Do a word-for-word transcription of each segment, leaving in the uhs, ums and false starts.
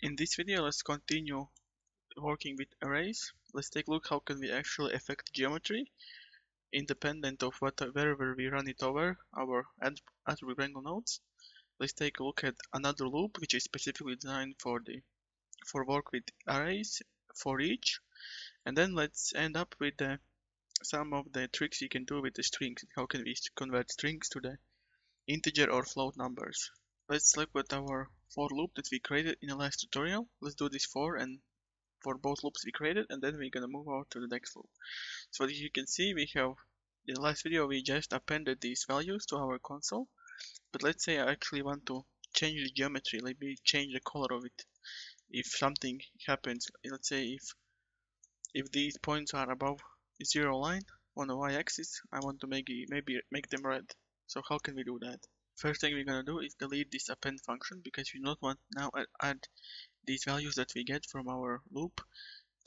In this video, let's continue working with arrays. Let's take a look how can we actually affect geometry independent of what, wherever we run it over our attribute wrangle nodes. Let's take a look at another loop which is specifically designed for the for work with arrays for each, and then let's end up with the, some of the tricks you can do with the strings. How can we convert strings to the integer or float numbers? Let's look at our for loop that we created in the last tutorial. Let's do this for and for both loops we created, and then we're gonna move on to the next loop. So as you can see, we have in the last video we just appended these values to our console. But let's say I actually want to change the geometry. Let me change the color of it. If something happens, let's say if if these points are above the zero line on the y-axis, I want to make it, maybe make them red. So how can we do that? First thing we're gonna do is delete this append function, because we don't want now add these values that we get from our loop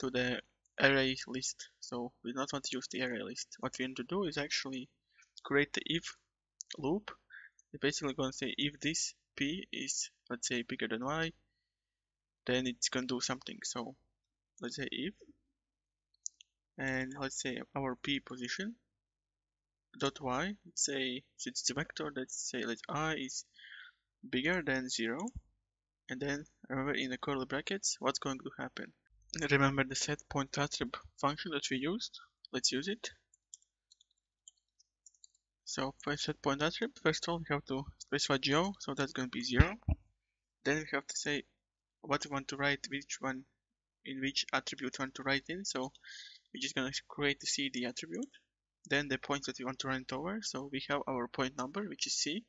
to the array list. So we don't want to use the array list. What we need to do is actually create the if loop. We're basically gonna say if this p is, let's say, bigger than y, then it's gonna do something. So let's say if, and let's say our p position dot y, let's say since it's a vector, let's say let I is bigger than zero, and then remember in the curly brackets what's going to happen. Remember the set point attrib function that we used. Let's use it. So for set point attrib, first of all we have to specify geo, so that's going to be zero. Then we have to say what we want to write, which one, in which attribute we want to write in. So we're just going to create the C D attribute, then the points that we want to run it over. So we have our point number, which is C.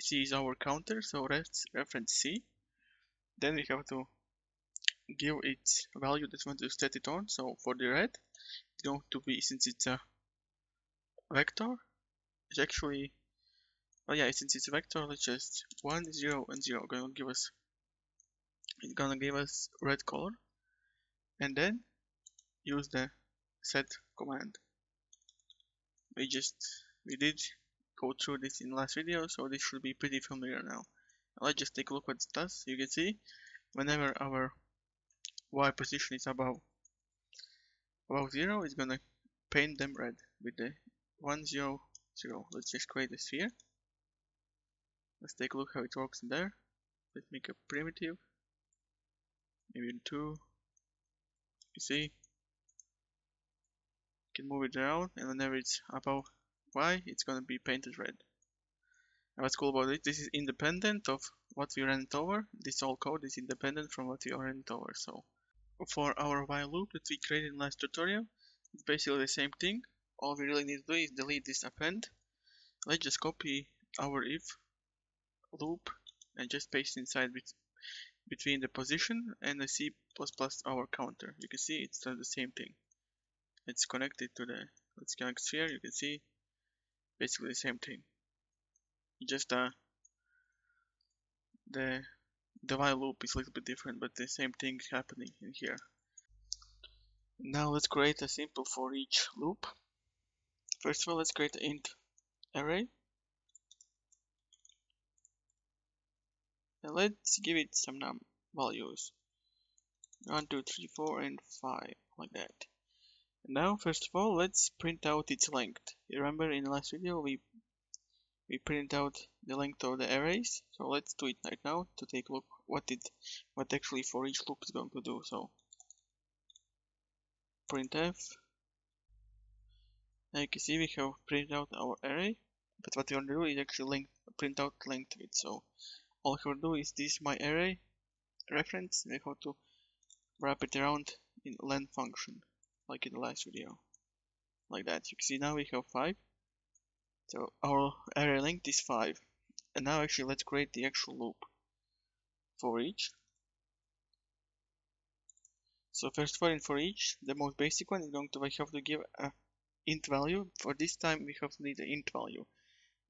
C is our counter, so let's reference C. Then we have to give its value that we want to set it on. So for the red, it's going to be, since it's a vector, it's actually, oh yeah, since it's a vector, let's just one, zero, and zero. Going to give us, it's going to give us red color, and then use the set command. We just, we did go through this in the last video, so this should be pretty familiar now. Let's just take a look what it does. You can see whenever our y position is above, above zero, it's gonna paint them red with the one, zero, zero. Let's just create a sphere. Let's take a look how it works in there. Let's make a primitive, maybe two. You see, can move it around, and whenever it's above y, it's gonna be painted red. And what's cool about it, this is independent of what we ran it over. This whole code is independent from what we ran it over. So for our while loop that we created in last tutorial, it's basically the same thing. All we really need to do is delete this append. Let's just copy our if loop and just paste inside with, between the position and the C plus plus our counter. You can see it's done the same thing. It's connected to the, let's connect sphere. You can see basically the same thing, just uh, the the while loop is a little bit different, but the same thing is happening in here. Now let's create a simple for each loop. First of all, let's create an int array, and let's give it some num values, one, two, three, four, and five, like that. Now, first of all, let's print out its length. You remember in the last video we we printed out the length of the arrays. So let's do it right now to take a look what it what actually for each loop is going to do. So printf. Now you can see we have printed out our array, but what we want to do is actually length, print out length of it. So all we have to do is this my array reference. We have to wrap it around in len function, like in the last video, like that. You can see now we have five, so our array length is five. And now actually let's create the actual loop for each. So first of all, in for each, the most basic one is going to, we have to give a int value. For this time we have to need an int value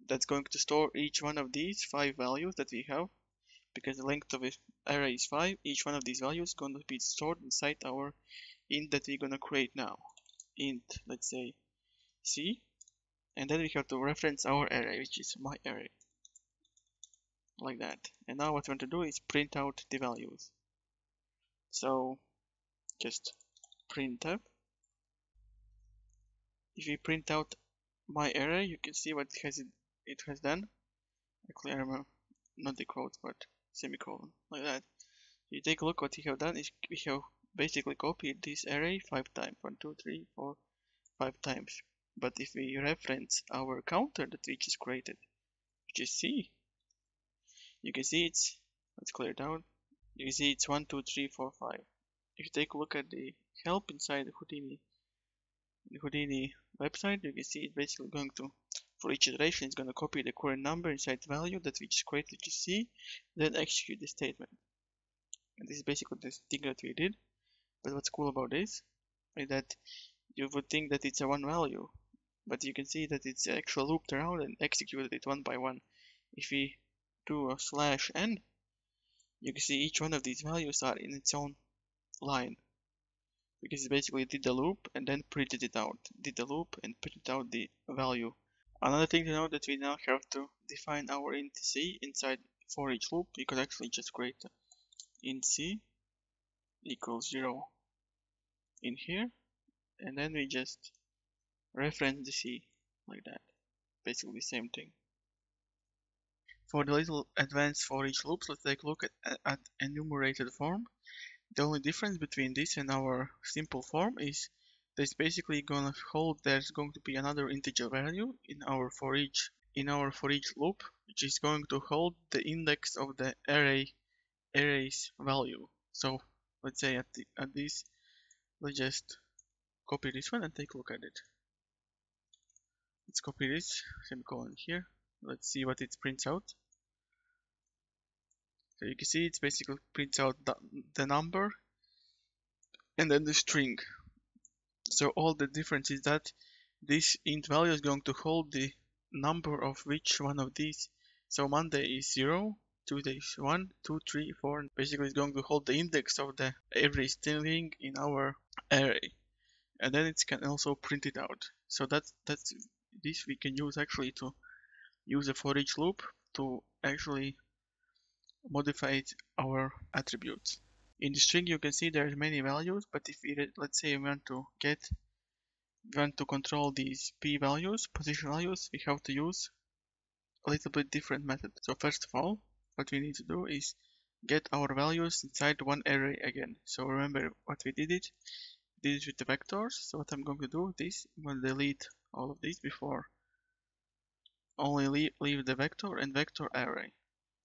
that's going to store each one of these five values that we have, because the length of the array is five. Each one of these values is going to be stored inside our int that we're going to create now. Int, let's say C, and then we have to reference our array, which is my array, like that. And now what we want to do is print out the values. So just print up. If you print out my error, you can see what has it, it has done. Actually, I remember not the quote, but semicolon, like that. You take a look what we have done is we have basically copied this array five times, one, two, three, four, five times. But if we reference our counter that we just created, which is C, you can see it's, let's clear it down, you can see it's one, two, three, four, five. If you take a look at the help inside the Houdini, the Houdini website, you can see it's basically going to, for each iteration, it's going to copy the current number inside value that we just created, which is C, then execute the statement. And this is basically the thing that we did. But what's cool about this is that you would think that it's a one value, but you can see that it's actually looped around and executed it one by one. If we do a slash n, you can see each one of these values are in its own line, because it basically did the loop and then printed it out, did the loop and printed out the value. Another thing to note that we now have to define our int c inside for each loop. You could actually just create int c equals zero in here, and then we just reference the C like that. Basically the same thing. For the little advanced for each loops, let's take a look at, at enumerated form. The only difference between this and our simple form is that's basically gonna hold there's going to be another integer value in our for each in our for each loop, which is going to hold the index of the array array's value. So let's say at the, at this, let's just copy this one and take a look at it. Let's copy this semicolon here. Let's see what it prints out. So you can see it basically prints out the, the number and then the string. So all the difference is that this int value is going to hold the number of which one of these. So Monday is zero, Tuesday is one, two, three, four, and basically it's going to hold the index of the every string in our array. And then it can also print it out. So that's that's this we can use actually to use a for each loop to actually modify our attributes. In the string you can see there are many values, but if we let's say we want to get we want to control these p values, position values, we have to use a little bit different method. So first of all, what we need to do is get our values inside one array again. So remember what we did it. This with the vectors. So what I'm going to do this, I'm going to delete all of these before. Only leave, leave the vector and vector array.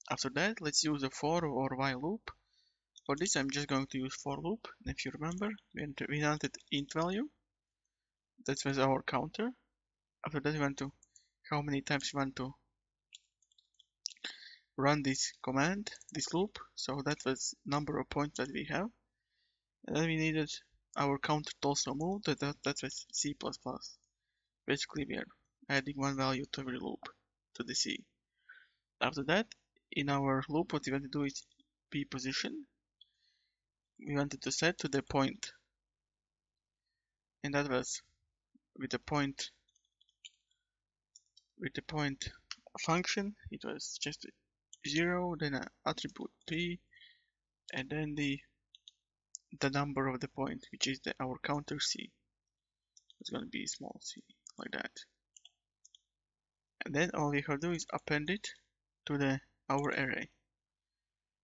After that, let's use a for or while loop. For this, I'm just going to use for loop. And if you remember, we, enter, we wanted int value. That was our counter. After that, we want to how many times we want to run this command, this loop. So that was number of points that we have. And then we needed our counter to also move, that, that, that was C plus plus. Basically we are adding one value to every loop, to the C. After that, in our loop what we want to do is P position. We wanted to set to the point. And that was with the point, with the point function, it was just zero, then an attribute P, and then the the number of the point, which is the, our counter C. It's going to be small c, like that. And then all we have to do is append it to the our array.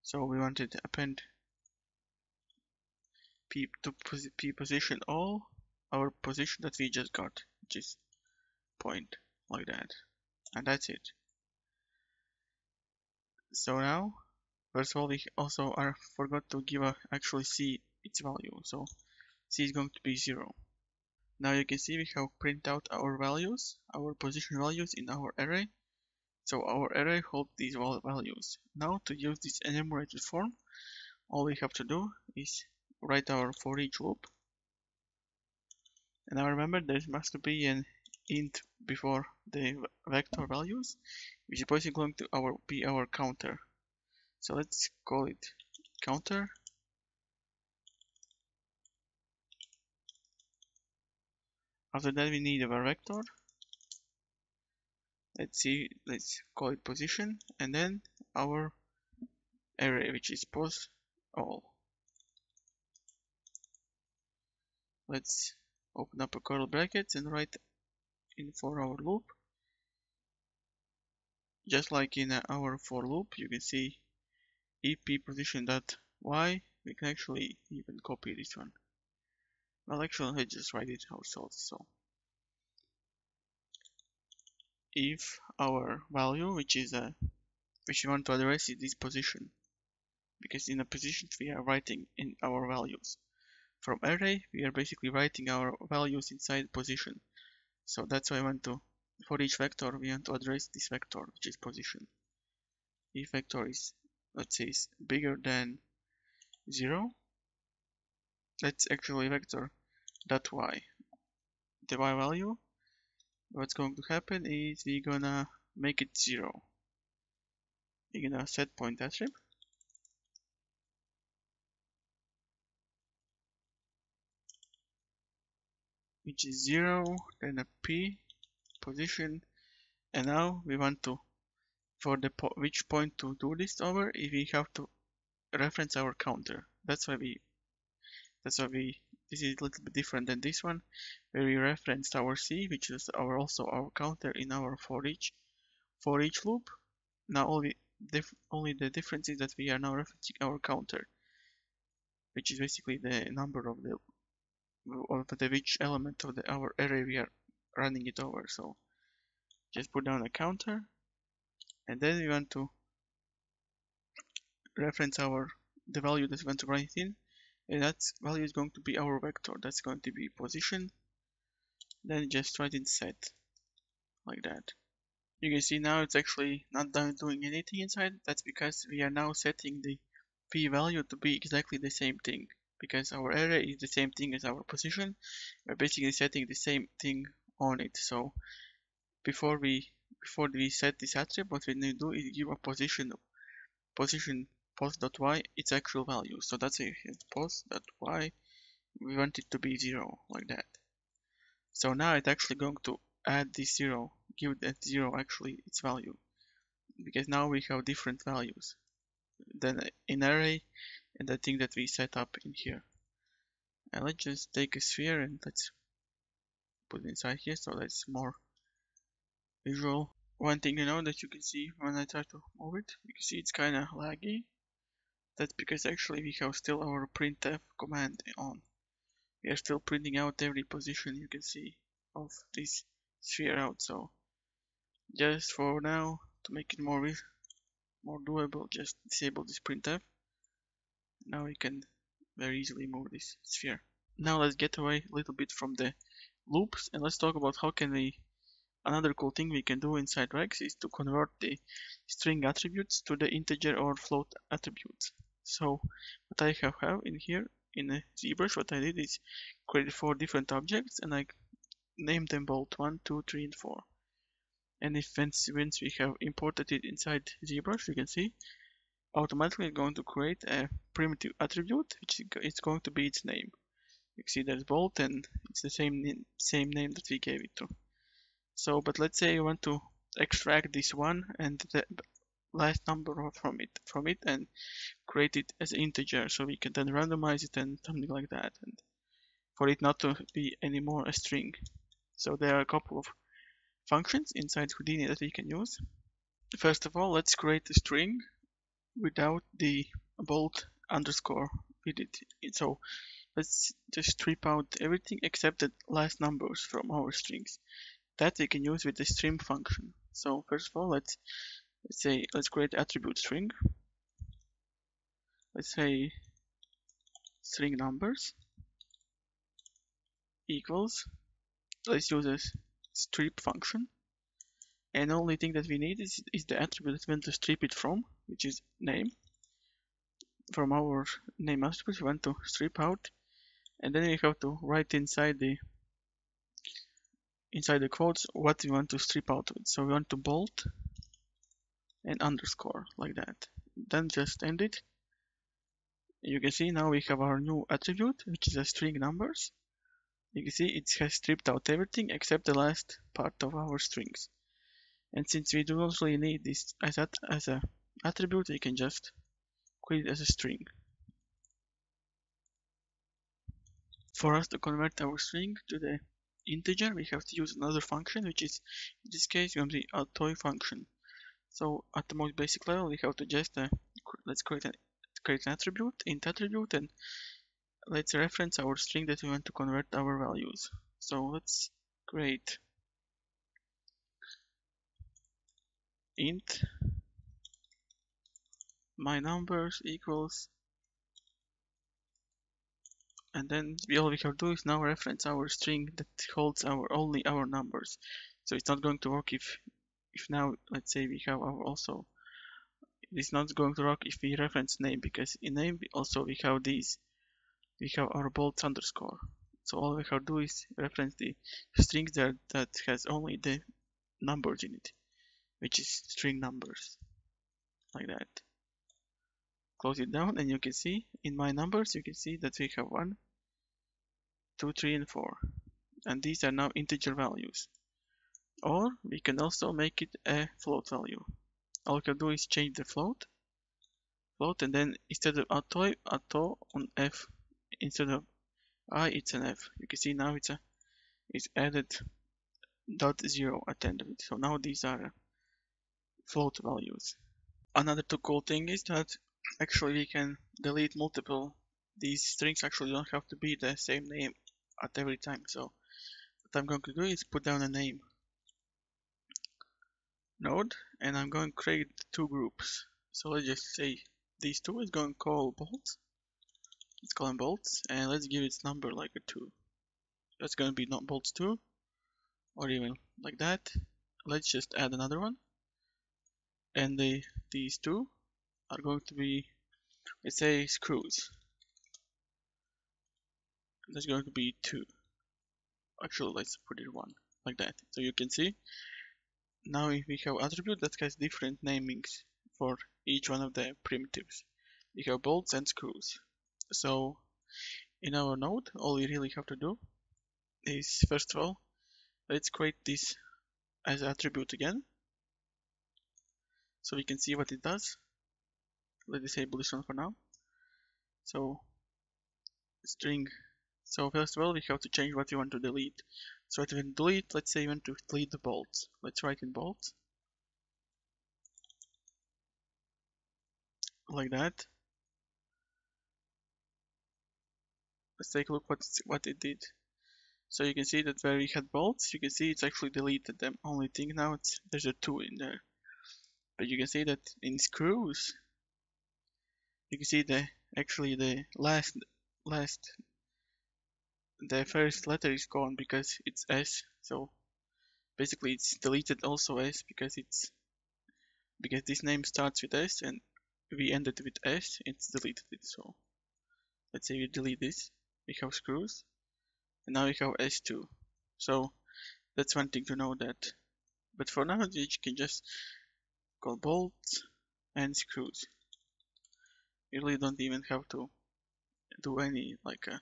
So we wanted to append p to p position all our position that we just got, which is point, like that. And that's it. So now, first of all, we also are forgot to give a actually C its value, so C is going to be zero. Now you can see we have printed out our values, our position values in our array. So our array holds these values. Now to use this enumerated form, all we have to do is write our for each loop. And now remember there must be an int before the vector values, which is basically going to our, be our counter. So let's call it counter. After that we need our vector. Let's see, let's call it position, and then our array, which is pos all. Let's open up a curly bracket and write in for our loop. Just like in our for loop, you can see ep position dot y. We can actually even copy this one. Well, actually, let's just write it ourselves. So if our value, which is a which we want to address, is this position, because in the positions we are writing in our values. From array, we are basically writing our values inside position. So that's why I want to, for each vector, we want to address this vector, which is position. If vector is, let's say, is bigger than zero, that's actually vector dot y, the y value. What's going to happen is we're gonna make it zero. We're gonna set point attribute. Which is zero, then a p position, and now we want to, for the po which point to do this over, if we have to reference our counter. That's why we, that's why we. This is a little bit different than this one, where we referenced our c, which is our also our counter in our for each, for each loop. Now only, diff only the difference is that we are now referencing our counter, which is basically the number of the. Of the which element of the our array we are running it over. So just put down a counter, and then we want to reference our the value that we want to write in, and that value is going to be our vector. That's going to be position. Then just write in set like that. You can see now it's actually not done doing anything inside. That's because we are now setting the p value to be exactly the same thing. Because our array is the same thing as our position, we're basically setting the same thing on it. So before we before we set this attribute, what we need to do is give a position position pos.y its actual value. So that's it, pos.y, we want it to be zero like that. So now it's actually going to add this zero, give that zero actually its value, because now we have different values than in array. And the thing that we set up in here. And let's just take a sphere and let's put it inside here so that's more visual. One thing you know that you can see when I try to move it, you can see it's kind of laggy. That's because actually we have still our printf command on. We are still printing out every position you can see of this sphere out. So just for now, to make it more more doable, just disable this printf. Now we can very easily move this sphere. Now let's get away a little bit from the loops and let's talk about how can we, another cool thing we can do inside VEX is to convert the string attributes to the integer or float attributes. So what I have, have in here in ZBrush, what I did is create four different objects and I named them both one, two, three and four. And if once we have imported it inside ZBrush, you can see automatically going to create a primitive attribute, which is going to be its name. You see there's bold and it's the same same name that we gave it to. So, but let's say you want to extract this one and the last number from it, from it and create it as an integer. So we can then randomize it and something like that, and for it not to be anymore a string. So there are a couple of functions inside Houdini that we can use. First of all, let's create a string without the bold underscore with it. So let's just strip out everything except the last numbers from our strings. That we can use with the string function. So first of all, let's let's say let's create attribute string. Let's say string numbers equals. Let's use a strip function. And the only thing that we need is, is the attribute that we want to strip it from, which is name. From our name attribute, we want to strip out, and then we have to write inside the inside the quotes what we want to strip out of it. So we want to bold and underscore like that. Then just end it. You can see now we have our new attribute, which is a string numbers. You can see it has stripped out everything except the last part of our strings. And since we do not really need this as a, as a attribute, we can just create it as a string. for us to convert our string to the integer, we have to use another function, which is in this case going to be atoi function. So at the most basic level, we have to just uh, let's create an create an attribute, int attribute, and let's reference our string that we want to convert our values. So let's create int my numbers equals, and then we all we have to do is now reference our string that holds our only our numbers. So it's not going to work if if now let's say we have our also it's not going to work if we reference name, because in name also we have these we have our bolts underscore. So all we have to do is reference the string that that has only the numbers in it, which is string numbers, like that. Close it down, and you can see in my numbers you can see that we have one, two, three, and four, and these are now integer values. Or we can also make it a float value. All we can do is change the float, float, and then instead of atoi, ato on f, instead of I, it's an f. You can see now it's a, it's added dot zero at the end of it. So now these are float values. Another too cool thing is that actually we can delete multiple. These strings actually don't have to be the same name at every time. So what I'm going to do is put down a name node, and I'm going to create two groups. So let's just say these two is going to call bolts. Let's call them bolts, and let's give its number like a two. That's going to be not bolts two, or even like that. Let's just add another one, and the these two are going to be, let's say, screws. That's going to be two. Actually, let's put it one like that. So you can see now if we have attribute that has different namings for each one of the primitives. We have bolts and screws. So in our node, all we really have to do is, first of all, let's create this as attribute again, so we can see what it does. Let's disable this one for now. So string. So first of all, we have to change what we want to delete. So what we want to delete, let's say we want to delete the bolts. Let's write in bolts like that. Let's take a look what what it did. So you can see that where we had bolts, you can see it's actually deleted them. Only thing now it's there's a two in there. But you can see that in screws, you can see the actually the last last the first letter is gone because it's S. So basically it's deleted also S, because it's because this name starts with S and we ended with S. It's deleted it. So let's say we delete this. We have screws, and now we have S two. So that's one thing to know that. But for now, you can just call bolts and screws. You really don't even have to do any like uh,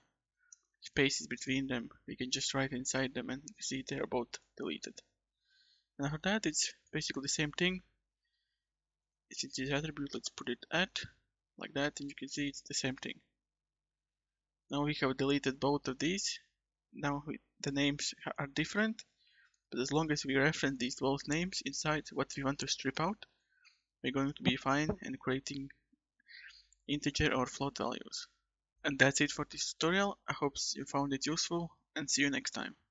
spaces between them. We can just write inside them, and you see they are both deleted. And after that, it's basically the same thing. Since it's attribute, let's put it at like that, and you can see it's the same thing. Now we have deleted both of these. Now we, the names are different, but as long as we reference these both names inside what we want to strip out, we're going to be fine in creating integer or float values. And that's it for this tutorial. I hope you found it useful, and see you next time.